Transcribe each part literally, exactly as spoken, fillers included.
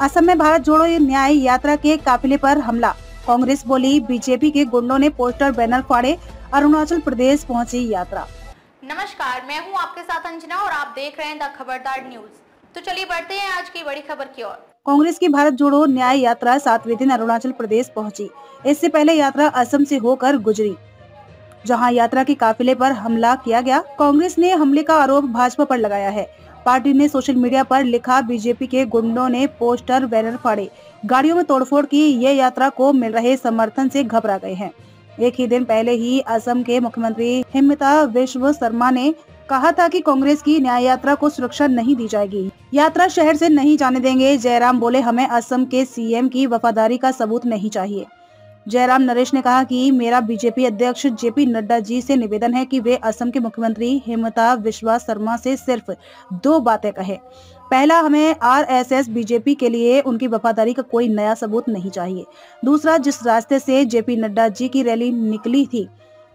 असम में भारत जोड़ो न्याय यात्रा के काफिले पर हमला, कांग्रेस बोली बीजेपी के गुंडों ने पोस्टर बैनर फाड़े, अरुणाचल प्रदेश पहुंची यात्रा। नमस्कार, मैं हूं आपके साथ अंजना और आप देख रहे हैं द खबरदार न्यूज। तो चलिए बढ़ते हैं आज की बड़ी खबर की ओर। कांग्रेस की भारत जोड़ो न्याय यात्रा सातवें दिन अरुणाचल प्रदेश पहुंची। इससे पहले यात्रा असम से होकर गुजरी, जहां यात्रा के काफिले पर हमला किया गया। कांग्रेस ने हमले का आरोप भाजपा पर लगाया है। पार्टी ने सोशल मीडिया पर लिखा, बीजेपी के गुंडों ने पोस्टर बैनर फाड़े, गाड़ियों में तोड़फोड़ की, ये यात्रा को मिल रहे समर्थन से घबरा गए हैं। एक ही दिन पहले ही असम के मुख्यमंत्री हिमंत बिस्वा सरमा ने कहा था कि कांग्रेस की न्याय यात्रा को सुरक्षा नहीं दी जाएगी, यात्रा शहर से नहीं जाने देंगे। जयराम बोले, हमें असम के सीएम की वफादारी का सबूत नहीं चाहिए। जयराम नरेश ने कहा कि मेरा बीजेपी अध्यक्ष जेपी नड्डा जी से निवेदन है कि वे असम के मुख्यमंत्री हिमंत बिस्वा सरमा से सिर्फ दो बातें कहें। पहला, हमें आरएसएस बीजेपी के लिए उनकी वफादारी का कोई नया सबूत नहीं चाहिए। दूसरा, जिस रास्ते से जेपी नड्डा जी की रैली निकली थी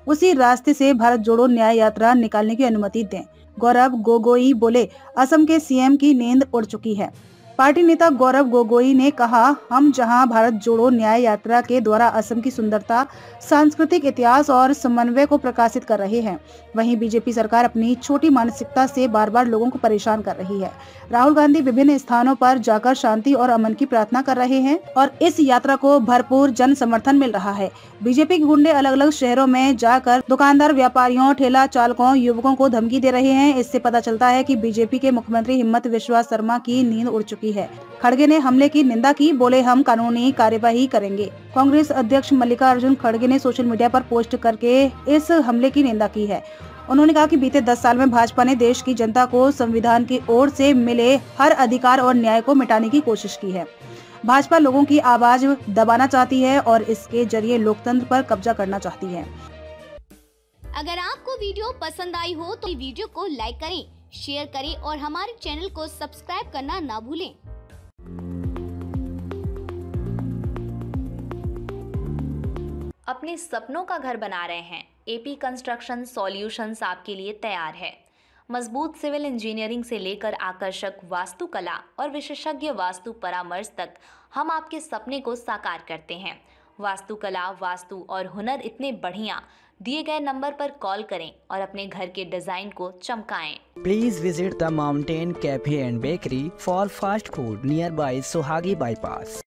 उसी रास्ते से भारत जोड़ो न्याय यात्रा निकालने की अनुमति दें। गौरव गोगोई बोले, असम के सीएम की नींद उड़ चुकी है। पार्टी नेता गौरव गोगोई ने कहा, हम जहां भारत जोड़ो न्याय यात्रा के द्वारा असम की सुंदरता, सांस्कृतिक इतिहास और समन्वय को प्रकाशित कर रहे हैं, वहीं बीजेपी सरकार अपनी छोटी मानसिकता से बार बार लोगों को परेशान कर रही है। राहुल गांधी विभिन्न स्थानों पर जाकर शांति और अमन की प्रार्थना कर रहे हैं और इस यात्रा को भरपूर जन समर्थन मिल रहा है। बीजेपी के गुंडे अलग अलग शहरों में जाकर दुकानदार, व्यापारियों, ठेला चालकों, युवकों को धमकी दे रहे हैं। इससे पता चलता है कि बीजेपी के मुख्यमंत्री हिमंत बिस्वा सरमा की नींद उड़ चुकी है। खड़गे ने हमले की निंदा की, बोले, हम कानूनी कार्यवाही करेंगे। कांग्रेस अध्यक्ष मल्लिकार्जुन खड़गे ने सोशल मीडिया पर पोस्ट करके इस हमले की निंदा की है। उन्होंने कहा कि बीते दस साल में भाजपा ने देश की जनता को संविधान की ओर से मिले हर अधिकार और न्याय को मिटाने की कोशिश की है। भाजपा लोगों की आवाज दबाना चाहती है और इसके जरिए लोकतंत्र पर कब्जा करना चाहती है। अगर आपको वीडियो पसंद आई हो तो वीडियो को लाइक करें, शेयर करें और हमारे चैनल को सब्सक्राइब करना ना भूलें। अपने सपनों का घर बना रहे हैं? एपी कंस्ट्रक्शन सॉल्यूशंस आपके लिए तैयार है। मजबूत सिविल इंजीनियरिंग से लेकर आकर्षक वास्तुकला और विशेषज्ञ वास्तु परामर्श तक हम आपके सपने को साकार करते हैं। वास्तुकला, वास्तु और हुनर इतने बढ़िया। दिए गए नंबर पर कॉल करें और अपने घर के डिजाइन को चमकाएं। Please visit the mountain cafe and bakery for fast food nearby Suhagi bypass.